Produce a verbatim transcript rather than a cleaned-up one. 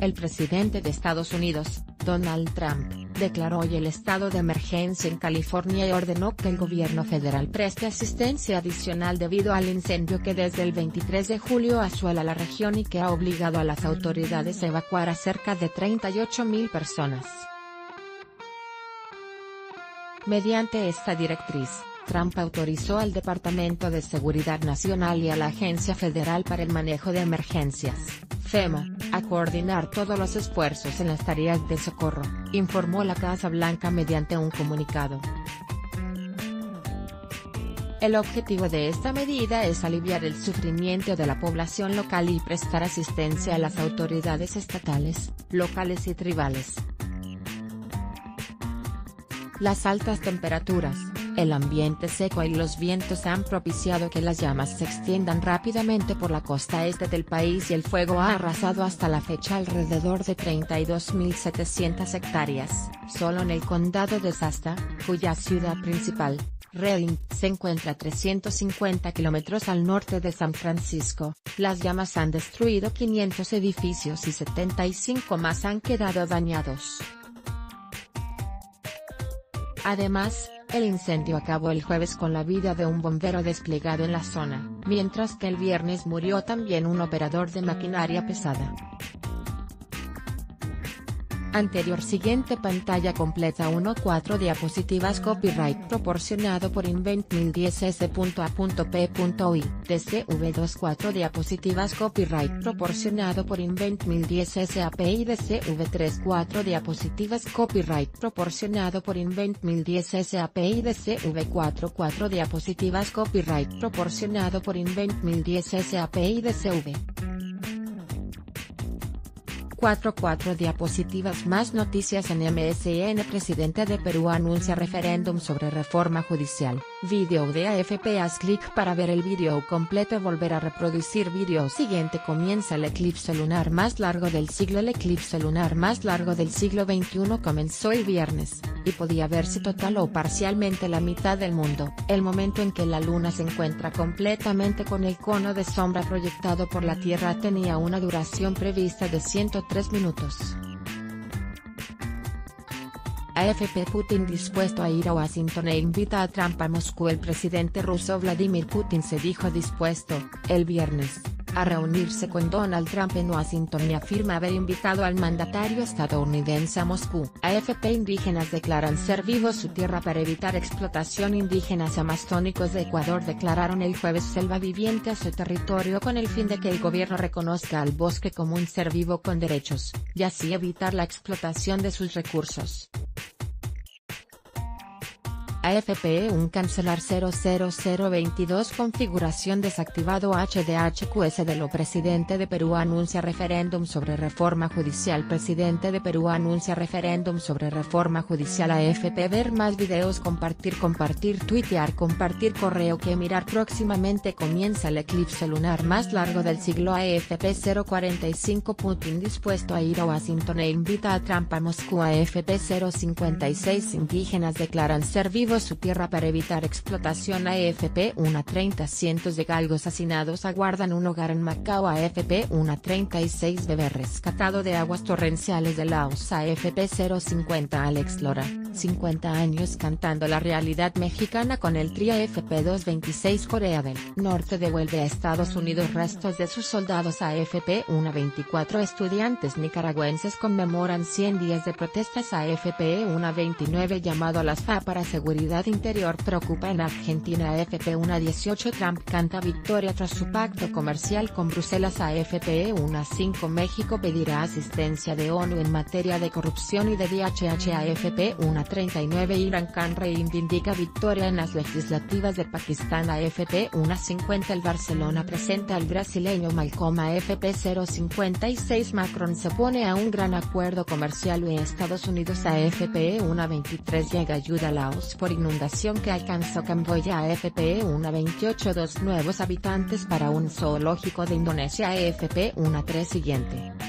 El presidente de Estados Unidos, Donald Trump, declaró hoy el estado de emergencia en California y ordenó que el gobierno federal preste asistencia adicional debido al incendio que desde el veintitrés de julio asuela la región y que ha obligado a las autoridades a evacuar a cerca de treinta y ocho mil personas. Mediante esta directriz, Trump autorizó al Departamento de Seguridad Nacional y a la Agencia Federal para el Manejo de Emergencias, FEMA, a coordinar todos los esfuerzos en las tareas de socorro, informó la Casa Blanca mediante un comunicado. El objetivo de esta medida es aliviar el sufrimiento de la población local y prestar asistencia a las autoridades estatales, locales y tribales. Las altas temperaturas, el ambiente seco y los vientos han propiciado que las llamas se extiendan rápidamente por la costa este del país y el fuego ha arrasado hasta la fecha alrededor de treinta y dos mil setecientas hectáreas, solo en el condado de Shasta, cuya ciudad principal, Redding, se encuentra a trescientos cincuenta kilómetros al norte de San Francisco. Las llamas han destruido quinientos edificios y setenta y cinco más han quedado dañados. Además, el incendio acabó el jueves con la vida de un bombero desplegado en la zona, mientras que el viernes murió también un operador de maquinaria pesada. Anterior siguiente pantalla completa catorce diapositivas copyright proporcionado por Invent mil diez s punto a punto p punto u i, D C V veinticuatro diapositivas copyright proporcionado por Invent mil diez s punto a punto p punto u i, D C V treinta y cuatro diapositivas copyright proporcionado por Invent mil diez s punto a punto p punto u i, D C V cuarenta y cuatro diapositivas copyright proporcionado por Invent mil diez s punto a punto p punto u i, D C V cuarenta y cuatro diapositivas más noticias en M S N. Presidente de Perú anuncia referéndum sobre reforma judicial. Video de A F P. Haz clic para ver el video completo. Volver a reproducir video siguiente. Comienza el eclipse lunar más largo del siglo. El eclipse lunar más largo del siglo veintiuno comenzó el viernes, y podía verse total o parcialmente la mitad del mundo. El momento en que la luna se encuentra completamente con el cono de sombra proyectado por la Tierra tenía una duración prevista de ciento tres minutos. A F P. Putin dispuesto a ir a Washington e invita a Trump a Moscú. El presidente ruso Vladimir Putin se dijo dispuesto, el viernes, a reunirse con Donald Trump en Washington y afirma haber invitado al mandatario estadounidense a Moscú. A F P. Indígenas declaran ser vivos su tierra para evitar explotación. Indígenas amazónicos de Ecuador declararon el jueves selva viviente a su territorio con el fin de que el gobierno reconozca al bosque como un ser vivo con derechos, y así evitar la explotación de sus recursos. A F P. Un cancelar cero cero cero veintidós configuración desactivado H D H Q S de lo. Presidente de Perú anuncia referéndum sobre reforma judicial. Presidente de Perú anuncia referéndum sobre reforma judicial. A F P. Ver más videos. Compartir, compartir, tuitear, compartir, correo que mirar. Próximamente comienza el eclipse lunar más largo del siglo. A F P. cero cuarenta y cinco Putin dispuesto a ir a Washington e invita a Trump a Moscú. A F P. cero cincuenta y seis Indígenas declaran ser vivos su tierra para evitar explotación. A F P. una treinta cientos de galgos hacinados aguardan un hogar en Macao. A F P. una treinta y seis bebé rescatado de aguas torrenciales de Laos. A F P. cero cincuenta Alex Lora, cincuenta años cantando la realidad mexicana con el tri. A F P. dos veintiséis Corea del Norte devuelve a Estados Unidos restos de sus soldados. A F P. una veinticuatro estudiantes nicaragüenses conmemoran cien días de protestas. A F P. una veintinueve llamado a las F A para seguridad interior preocupa en Argentina. A F P. una dieciocho Trump canta victoria tras su pacto comercial con Bruselas. A F P. una cinco México pedirá asistencia de ONU en materia de corrupción y de D H H. A F P. una treinta y nueve Irán Khan reivindica victoria en las legislativas de Pakistán. A F P. una cincuenta El Barcelona presenta al brasileño Malcolm. A F P. cero cincuenta y seis Macron se opone a un gran acuerdo comercial U E Estados Unidos. A F P. una veintitrés Llega ayuda a Laos por inundación que alcanzó Camboya. A F P. una veintiocho dos nuevos habitantes para un zoológico de Indonesia. A F P. una tres siguiente.